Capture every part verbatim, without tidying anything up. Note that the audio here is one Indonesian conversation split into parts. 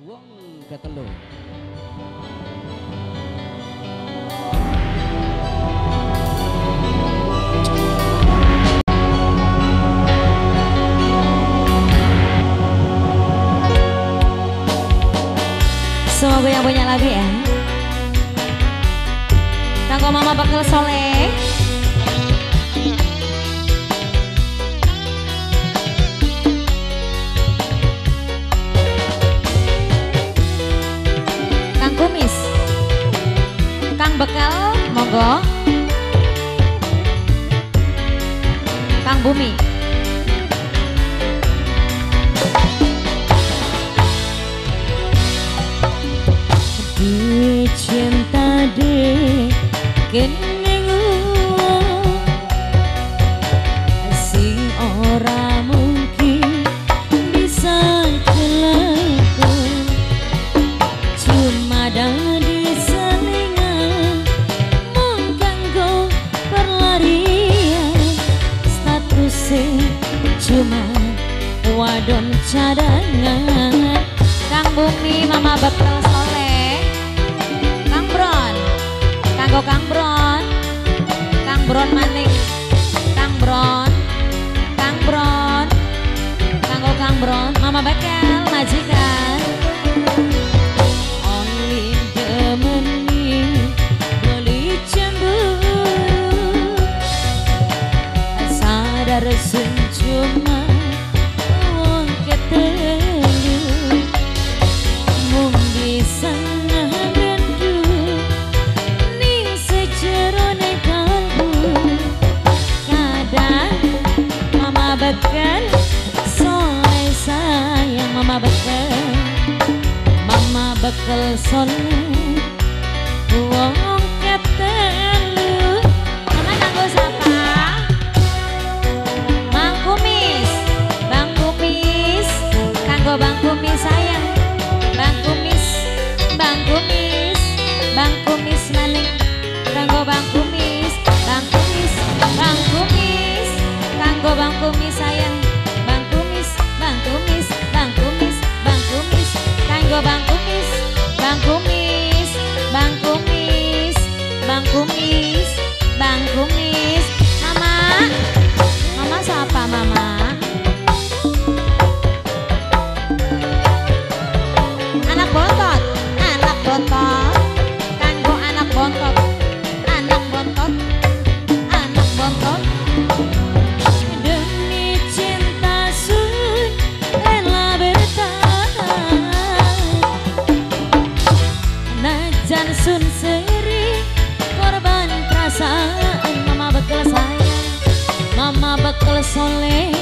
Wong Ketelu. Semoga yang punya lagu ya. Kanggo mama bakal soleh. Kumis Kang Bekal monggo, Kang Bumi dicinta di keningu sing ora mungkin bisa kelakuan cuma dan cuma wadon cadangan. Kang Bumi mama bakal soleh. Kang Bron kanggo Kang Bron Kang Bron maning Kang Bron Kang Bron kanggo Kang Bron mama bakal majikan. Only demeni beli cemburu sadar sen cuma Wong Ketelu mung bisa ngandu ning sejerone kalbu kadang mama bakal soleh sayang mama bakal mama bakal soleh Wong Ketelu. Mama kanggo sapa? Bang Kumis sayang, Bang Kumis, Bang Kumis, Bang Kumis maning, kanggo Bang Kumis, Bang Kumis, Bang Kumis, kanggo Bang Kumis sayang, Bang Kumis, Bang Kumis, Bang Kumis, Bang Kumis, kanggo Bang Kumis, Bang Kumis, Bang Kumis, Bang Kumis, Bang Kumis, Mama, Mama siapa Mama? Sun seri korban perasaan mama bakal sayang mama bakal soleh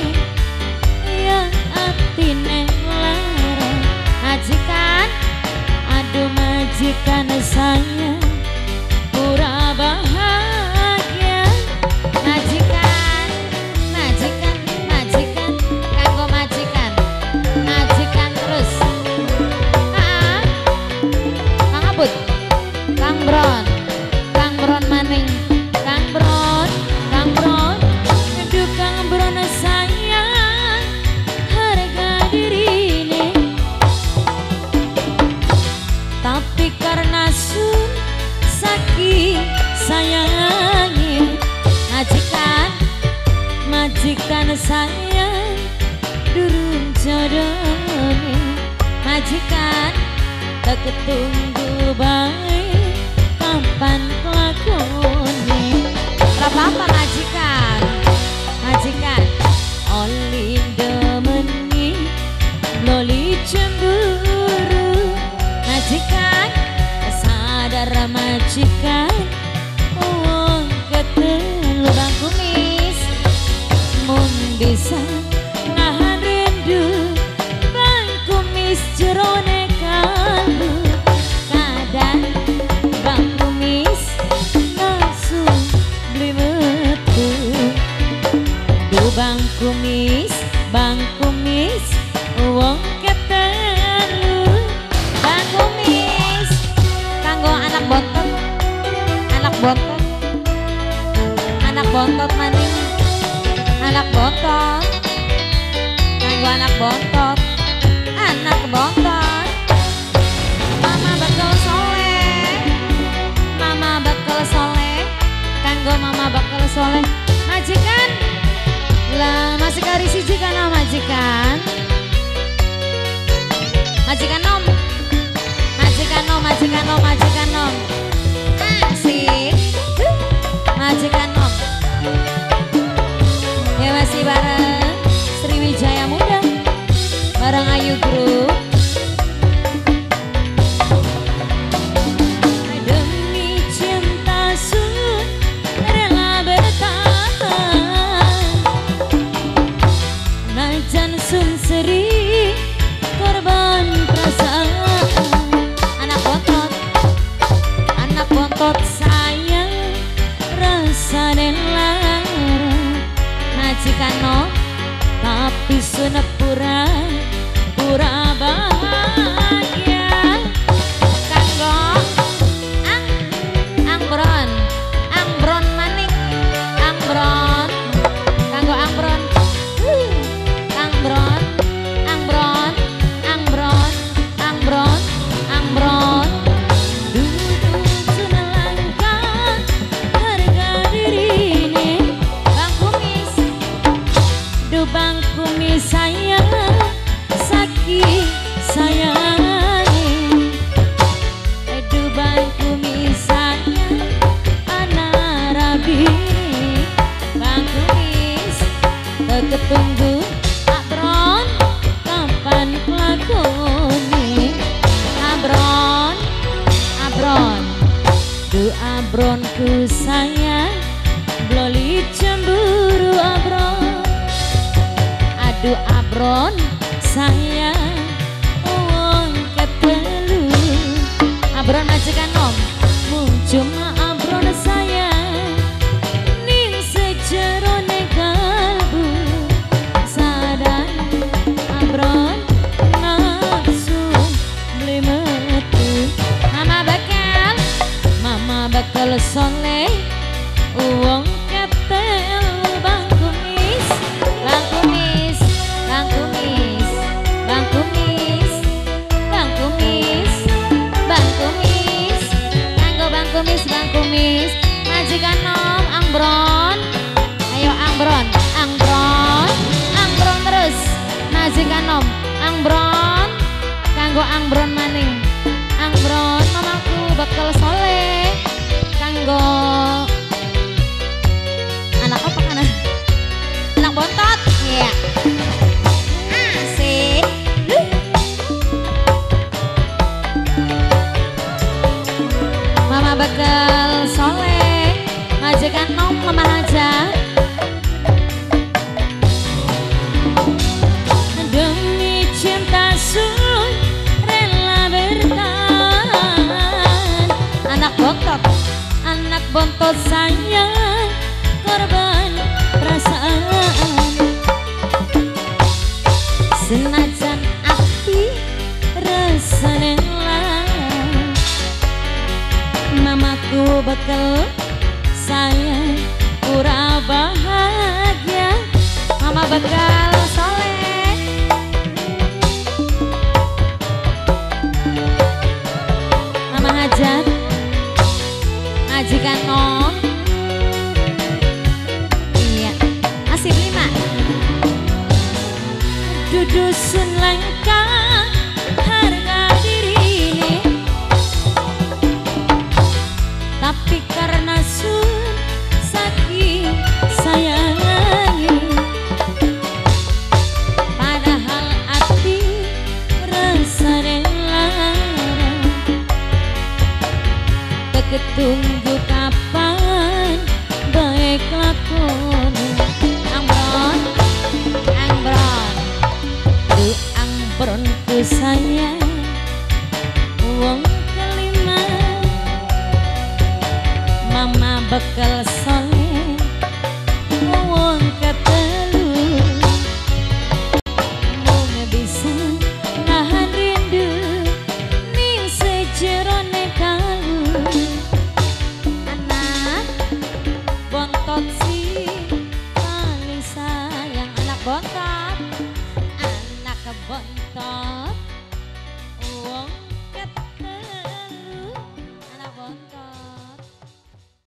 yang atine larang majikan aduh majikan sayang pura bahagia majikan majikan majikan kanggo majikan majikan terus ah ngabut Kang Bron, Kang Bron maning, Kang Bron, Kang Bron, aduh Kang Bron sayang harga diri ini. Tapi karena sun sakit sayangi majikan, majikan sayang durung jodohnya majikan tak ketunggu baik. Kapan kelakoni apa-apa majikan majikan oli demeni loli cemburu majikan sadar majikan Wong Ketelu Bang Kumis mung bisa nahan rindu Bang Kumis jerone kalbu kadang Bang Kumis, Bang Kumis, Wong Ketelu, Bang Kumis, kanggo anak bontot, anak bontot, anak bontot maning, anak bontot, kanggo anak bontot, anak bontot. Tapi sunep pura pura bahagia kanggong ang angbron angbron maning angbron kanggo angbron angbron angbron angbron angbron angbron duduk sunelangkan harga dirine bang kumis du bang Kumi sayang sakit sayang Dubai kumi sayang anak rabi Bang kumis ketunggu abron kapan lakoni abron abron du abronku sayang bloli cemburu abron aduh abron saya Wong Ketelu abron majikan om mung cuma abron saya ning sejerone kalbu sadar abron nafsu beli metu mama bakal mama bakal soleh Wong Ketelu bang kumis bang kumis Bang kumis, bang kumis, bang kumis, bang kumis, kanggo bang kumis, bang kumis, majikan nom angbron, ayo angbron, angbron, angbron terus, majikan nom angbron, kanggo angbron maning, angbron mamaku bakal soleh, kanggo anak apa kana, anak bontot, ya. Bakal soleh majikan nom mama aja demi cinta sun rela bertahan anak bontot anak bontot sayang korban perasaan senajan api resane mamaku bakal sayang pura bahagia mama bakal soleh mama hajat majikan nom iya asih lima dudusun langkah tapi karena sun sakit sayangi padahal hati rasa rela ketunggu kapan baik lakon angbron angbron du angbronku sayang Wong Kelima Mama bakal soleh